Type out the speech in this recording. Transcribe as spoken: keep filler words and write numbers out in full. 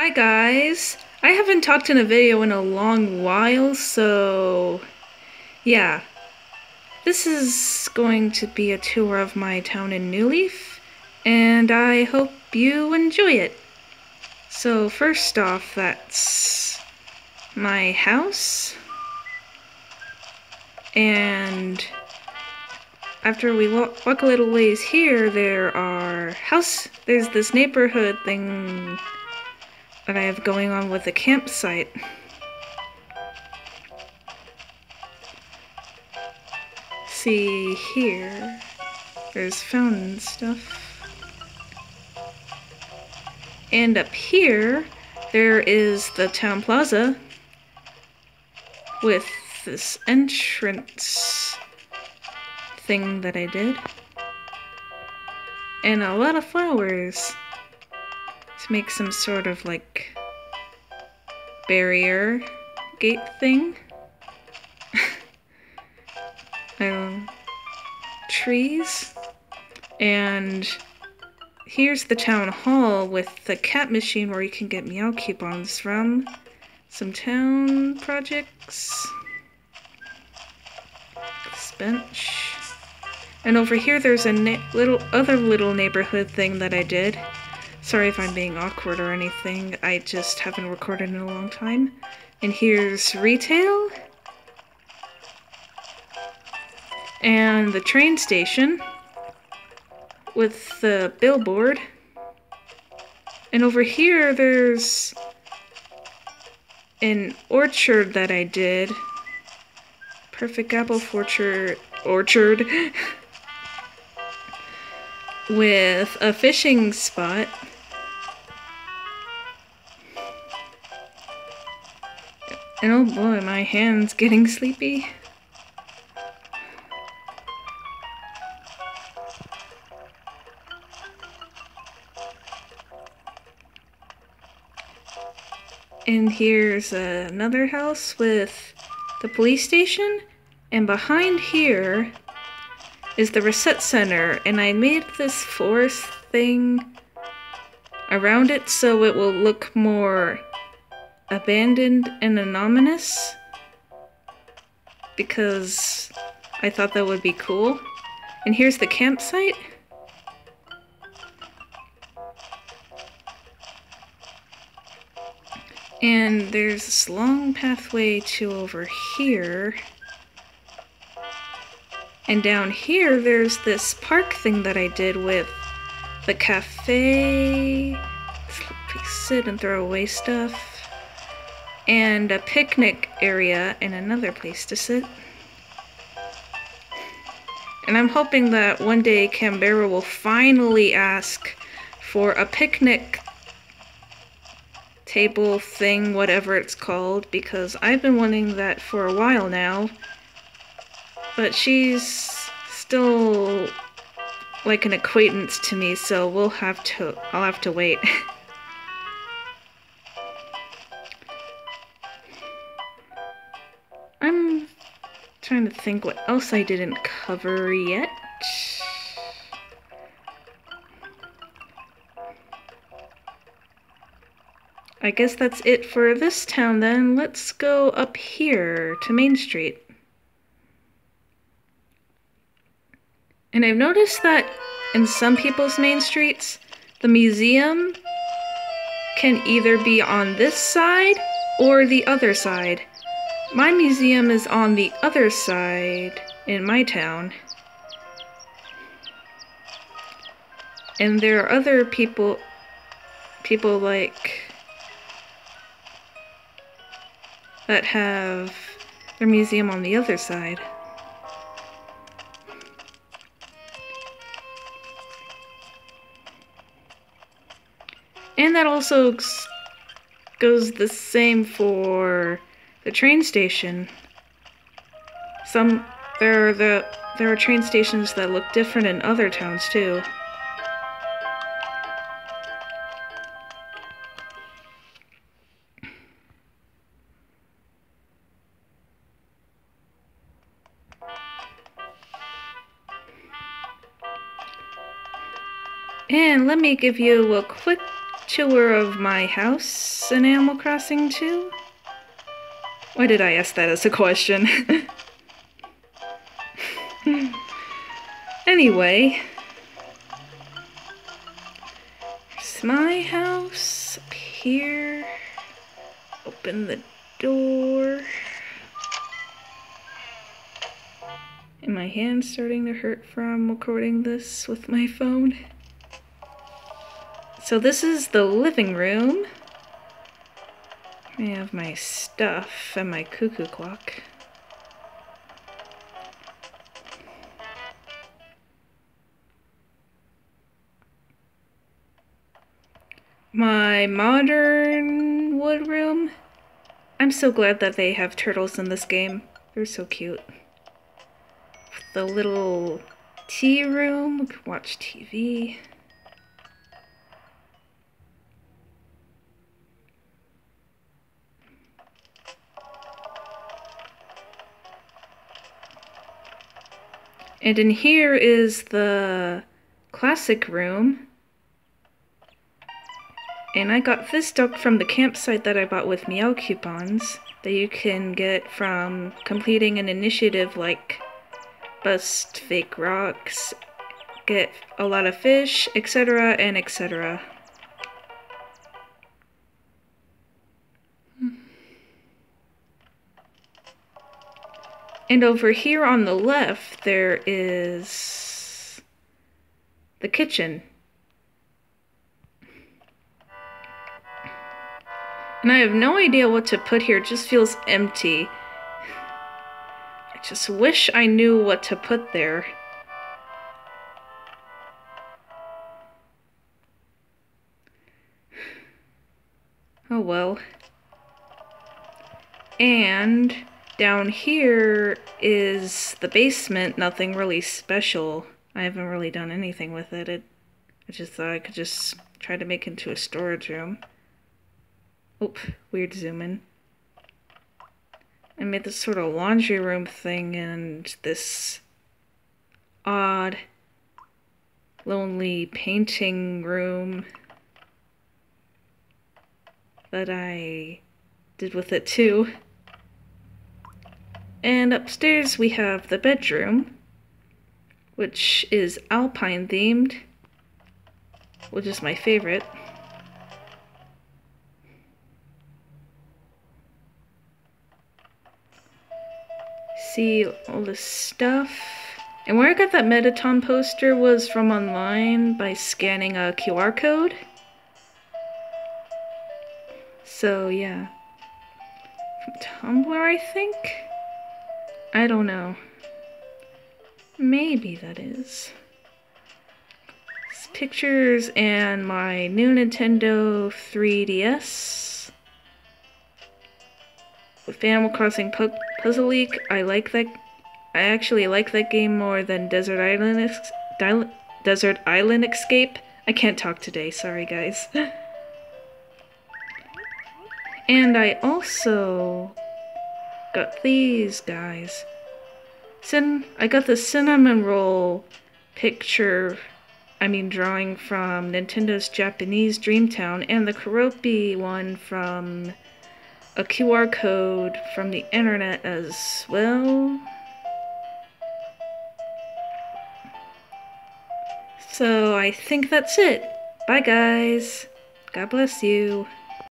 Hi guys! I haven't talked in a video in a long while, so yeah. This is going to be a tour of my town in New Leaf, and I hope you enjoy it. So first off, that's my house, and after we walk, walk a little ways here, there are house, there's this neighborhood thing that I have going on with a campsite. See here, there's fountain and stuff. And up here, there is the town plaza with this entrance thing that I did. And a lot of flowers to make some sort of like barrier gate thing. um, trees. And here's the town hall with the cat machine where you can get meow coupons from. Some town projects. This bench. And over here there's a little other little neighborhood thing that I did. Sorry if I'm being awkward or anything, I just haven't recorded in a long time. And here's retail. And the train station. With the billboard. And over here there's an orchard that I did. Perfect apple orchard orchard with a fishing spot. And oh boy, my hand's getting sleepy. And here's uh, another house with the police station, and behind here is the reset center, and I made this forest thing around it so it will look more abandoned and anonymous, because I thought that would be cool. And here's the campsite. And there's this long pathway to over here. And down here, there's this park thing that I did with the cafe, sit and throw away stuff, and a picnic area and another place to sit. And I'm hoping that one day Canberra will finally ask for a picnic table thing, whatever it's called, because I've been wanting that for a while now, but she's still like an acquaintance to me, so we'll have to I'll have to wait. I'm trying to think what else I didn't cover yet. I guess that's it for this town then. Let's go up here to Main Street. And I've noticed that in some people's main streets, the museum can either be on this side or the other side. My museum is on the other side in my town. And there are other people, people like that have their museum on the other side. And that also goes the same for the train station. Some there are the there are train stations that look different in other towns too. And let me give you a quick tour of my house in Animal Crossing too? Why did I ask that as a question? Anyway, here's my house up here. Open the door. And my hand's starting to hurt from recording this with my phone. So this is the living room. I have my stuff and my cuckoo clock. My modern wood room. I'm so glad that they have turtles in this game. They're so cute. The little tea room, we could watch T V. And in here is the classic room. And I got this duck from the campsite that I bought with Meow coupons that you can get from completing an initiative like bust fake rocks, get a lot of fish, et cetera and et cetera. And over here on the left there is the kitchen. And I have no idea what to put here, it just feels empty. I just wish I knew what to put there. Oh well. And down here is the basement, nothing really special. I haven't really done anything with it. it I just thought I could just try to make it into a storage room. Oop, weird zoom in. I made this sort of laundry room thing and this odd, lonely painting room that I did with it too. And upstairs we have the bedroom, which is alpine themed, which is my favorite. See all this stuff. And where I got that Mettaton poster was from online by scanning a Q R code. So yeah. From Tumblr, I think? I don't know. Maybe that is. It's pictures and my new Nintendo three D S. With Animal Crossing po Puzzle League, I like that. I actually like that game more than Desert Island Ex Dil Desert Island Escape. I can't talk today, sorry guys. And I also got these guys. Cin I got the cinnamon roll picture. I mean, drawing from Nintendo's Japanese Dreamtown, and the Kuropi one from a Q R code from the internet as well. So I think that's it. Bye guys. God bless you.